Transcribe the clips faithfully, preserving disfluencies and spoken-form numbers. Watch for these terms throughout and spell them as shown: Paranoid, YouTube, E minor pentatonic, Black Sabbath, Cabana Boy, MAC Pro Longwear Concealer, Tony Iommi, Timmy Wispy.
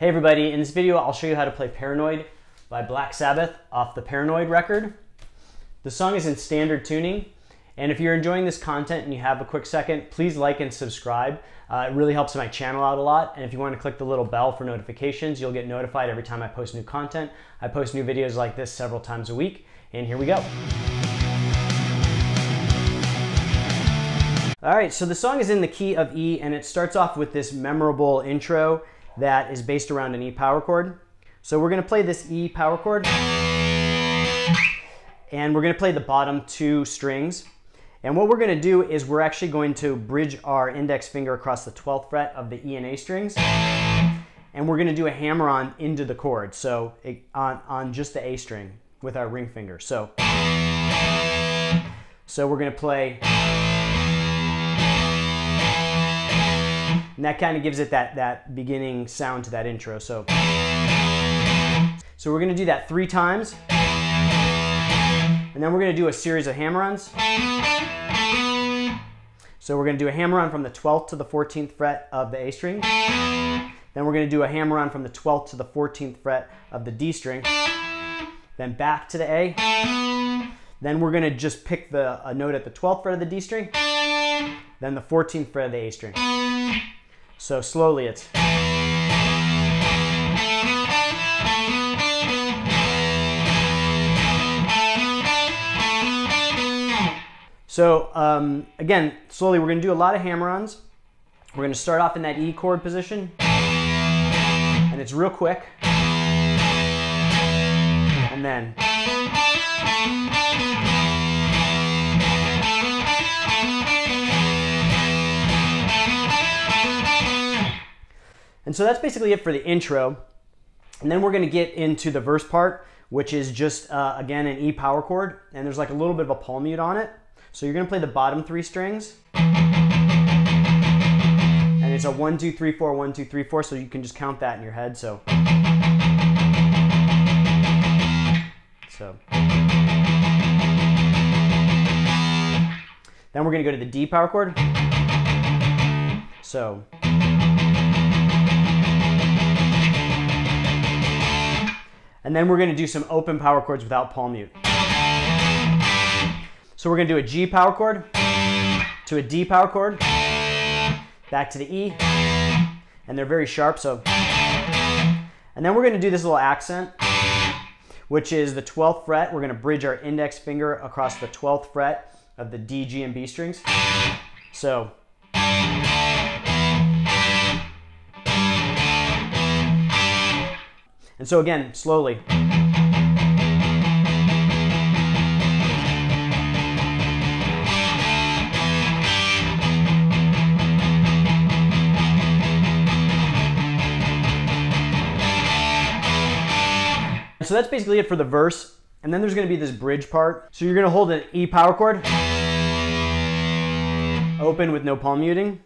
Hey everybody, in this video I'll show you how to play Paranoid by Black Sabbath off the Paranoid record. The song is in standard tuning, and if you're enjoying this content and you have a quick second, please like and subscribe. Uh, it really helps my channel out a lot, and if you want to click the little bell for notifications, you'll get notified every time I post new content. I post new videos like this several times a week, and here we go. Alright, so the song is in the key of E, and it starts off with this memorable intro that is based around an E power chord. So we're gonna play this E power chord, and we're gonna play the bottom two strings. And what we're gonna do is we're actually going to bridge our index finger across the twelfth fret of the E and A strings, and we're gonna do a hammer-on into the chord, so it, on, on just the A string with our ring finger. So, so we're gonna play, and that kind of gives it that, that beginning sound to that intro. So, so we're gonna do that three times, and then we're gonna do a series of hammer-ons. So we're gonna do a hammer-on from the twelfth to the fourteenth fret of the A string. Then we're gonna do a hammer-on from the twelfth to the fourteenth fret of the D string. Then back to the A. Then we're gonna just pick the, a note at the twelfth fret of the D string. Then the fourteenth fret of the A string. So slowly it's. So um, again, slowly we're gonna do a lot of hammer-ons. We're gonna start off in that E chord position, and it's real quick. And then. And so that's basically it for the intro. And then we're going to get into the verse part, which is just, uh, again, an E power chord. And there's like a little bit of a palm mute on it. So you're going to play the bottom three strings. And it's a one, two, three, four, one, two, three, four. So you can just count that in your head. So. So. Then we're going to go to the D power chord. So. And then we're going to do some open power chords without palm mute. So we're going to do a G power chord, to a D power chord, back to the E, and they're very sharp, so. And then we're going to do this little accent, which is the twelfth fret. We're going to bridge our index finger across the twelfth fret of the D, G, and B strings. So. And so again, slowly. And so that's basically it for the verse. And then there's gonna be this bridge part. So you're gonna hold an E power chord, open with no palm muting.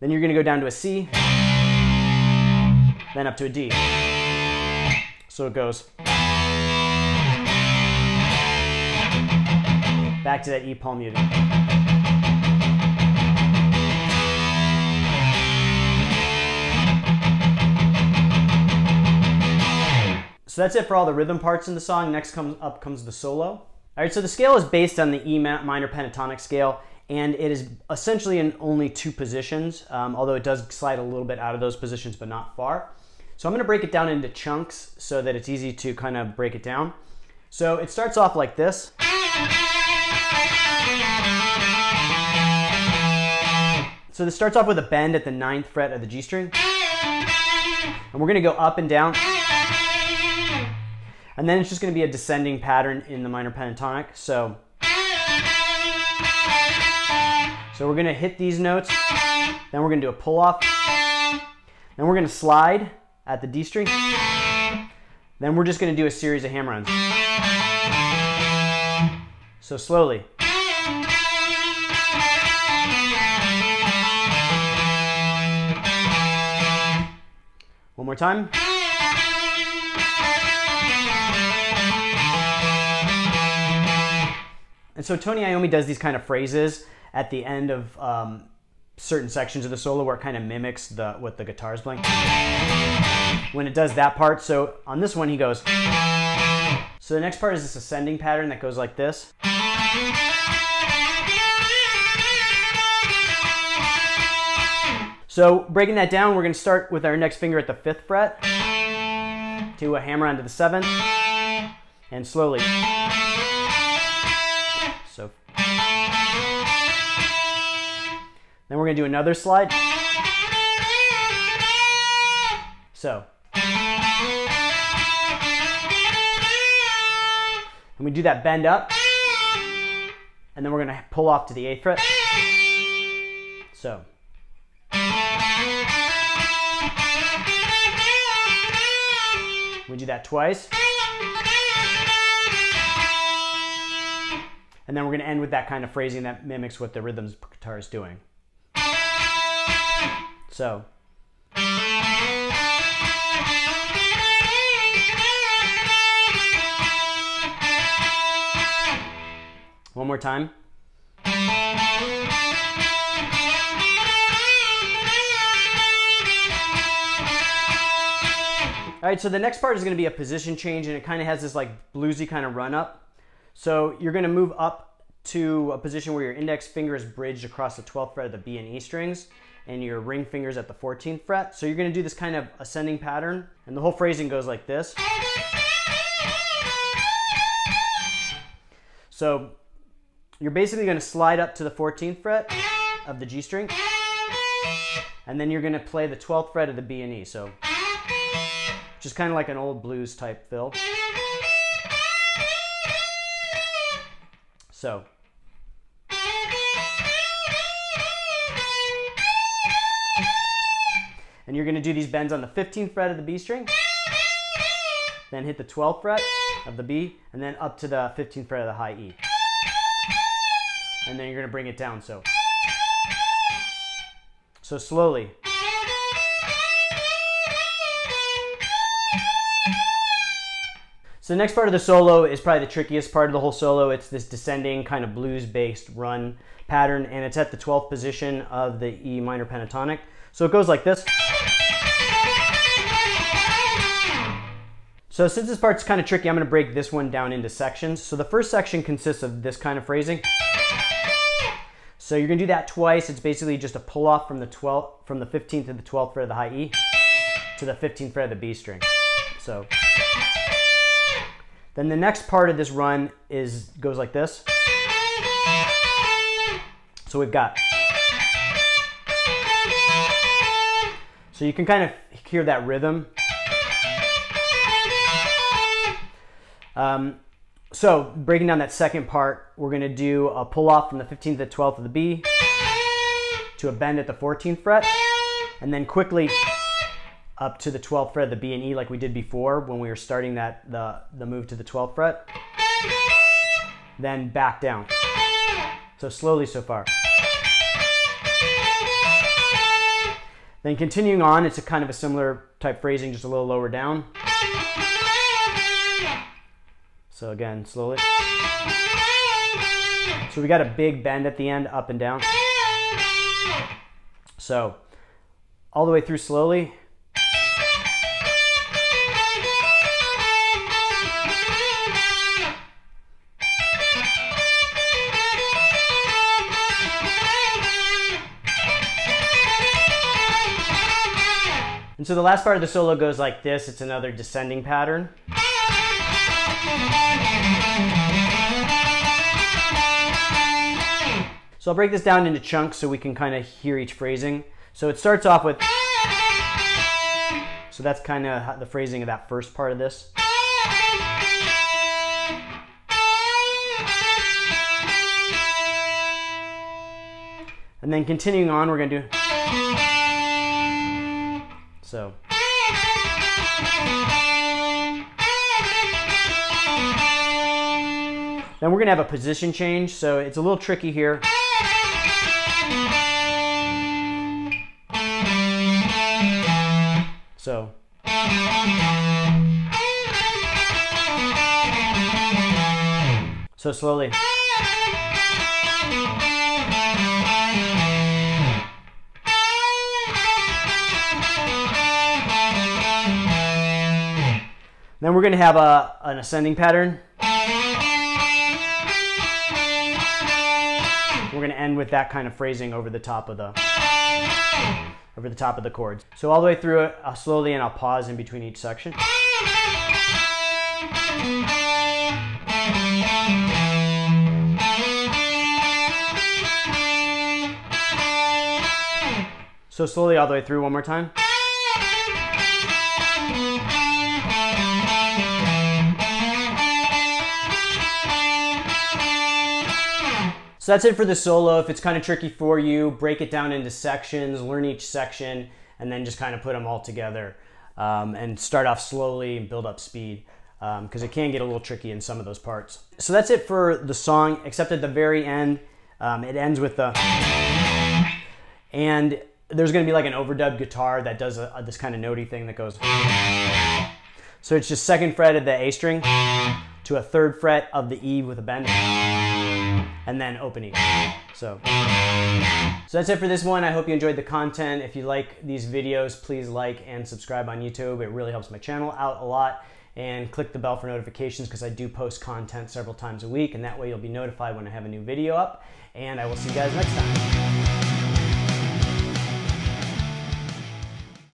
Then you're gonna go down to a C, then up to a D. So it goes back to that E palm muting. So that's it for all the rhythm parts in the song. Next comes up comes the solo. All right, so the scale is based on the E minor pentatonic scale, and it is essentially in only two positions, um, although it does slide a little bit out of those positions, but not far. So I'm going to break it down into chunks so that it's easy to kind of break it down. So it starts off like this. So this starts off with a bend at the ninth fret of the G string. And we're going to go up and down. And then it's just going to be a descending pattern in the minor pentatonic. So, so we're going to hit these notes. Then we're going to do a pull off. Then we're going to slide at the D string. Then we're just going to do a series of hammer-ons. So slowly. One more time. And so Tony Iommi does these kind of phrases at the end of um, certain sections of the solo where it kind of mimics the what the guitar's playing. When it does that part, so on this one he goes. So the next part is this ascending pattern that goes like this. So breaking that down, we're going to start with our next finger at the fifth fret to a hammer onto the seventh, and slowly. So then we're going to do another slide. So. And we do that bend up, and then we're going to pull off to the eighth fret. So. We do that twice. And then we're going to end with that kind of phrasing that mimics what the rhythms guitar is doing. So. One more time. töAll right, so the next part is going to be a position change, and it kind of has this like bluesy kind of run up. So you're going to move up to a position where your index finger is bridged across the twelfth fret of the B and E strings, and your ring finger's at the fourteenth fret. So you're going to do this kind of ascending pattern, and the whole phrasing goes like this. So you're basically going to slide up to the fourteenth fret of the G string, and then you're going to play the twelfth fret of the B and E, so just kind of like an old blues type fill. So. And you're going to do these bends on the fifteenth fret of the B string, then hit the twelfth fret of the B, and then up to the fifteenth fret of the high E. And then you're going to bring it down, so. So slowly. So the next part of the solo is probably the trickiest part of the whole solo. It's this descending kind of blues-based run pattern, and it's at the twelfth position of the E minor pentatonic. So it goes like this. So since this part's kind of tricky, I'm going to break this one down into sections. So the first section consists of this kind of phrasing. So you're going to do that twice. It's basically just a pull off from the twelfth, from the fifteenth to the twelfth fret of the high E to the fifteenth fret of the B string. So then the next part of this run is goes like this. So we've got. So you can kind of hear that rhythm. Um, So, breaking down that second part, we're going to do a pull-off from the fifteenth to the twelfth of the B to a bend at the fourteenth fret, and then quickly up to the twelfth fret of the B and E like we did before when we were starting that the, the move to the twelfth fret. Then back down. So slowly so far. Then continuing on, it's a kind of a similar type phrasing, just a little lower down. So again, slowly. So we got a big bend at the end, up and down. So all the way through slowly. And so the last part of the solo goes like this. It's another descending pattern. So I'll break this down into chunks so we can kind of hear each phrasing. So it starts off with, so that's kind of the phrasing of that first part of this. And then continuing on, we're going to do, so. Then we're going to have a position change, so it's a little tricky here. So. So slowly. Then we're going to have a, an ascending pattern. We're going to end with that kind of phrasing over the top of the over the top of the chords. So all the way through it, I'll slowly, and I'll pause in between each section. So slowly all the way through one more time. So that's it for the solo. If it's kind of tricky for you, break it down into sections, learn each section, and then just kind of put them all together. Um, and start off slowly and build up speed, because um, it can get a little tricky in some of those parts. So that's it for the song, except at the very end, um, it ends with the... And there's going to be like an overdub guitar that does a, a, this kind of notey thing that goes... So it's just second fret of the A string to a third fret of the E with a bend, and then open E. So, so that's it for this one. I hope you enjoyed the content. If you like these videos, please like and subscribe on YouTube. It really helps my channel out a lot. And click the bell for notifications, because I do post content several times a week, and that way you'll be notified when I have a new video up. And I will see you guys next time.